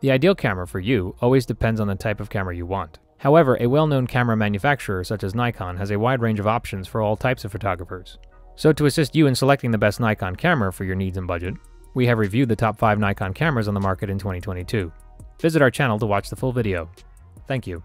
The ideal camera for you always depends on the type of camera you want. However, a well-known camera manufacturer such as Nikon has a wide range of options for all types of photographers. So to assist you in selecting the best Nikon camera for your needs and budget, we have reviewed the top 5 Nikon cameras on the market in 2022. Visit our channel to watch the full video. Thank you.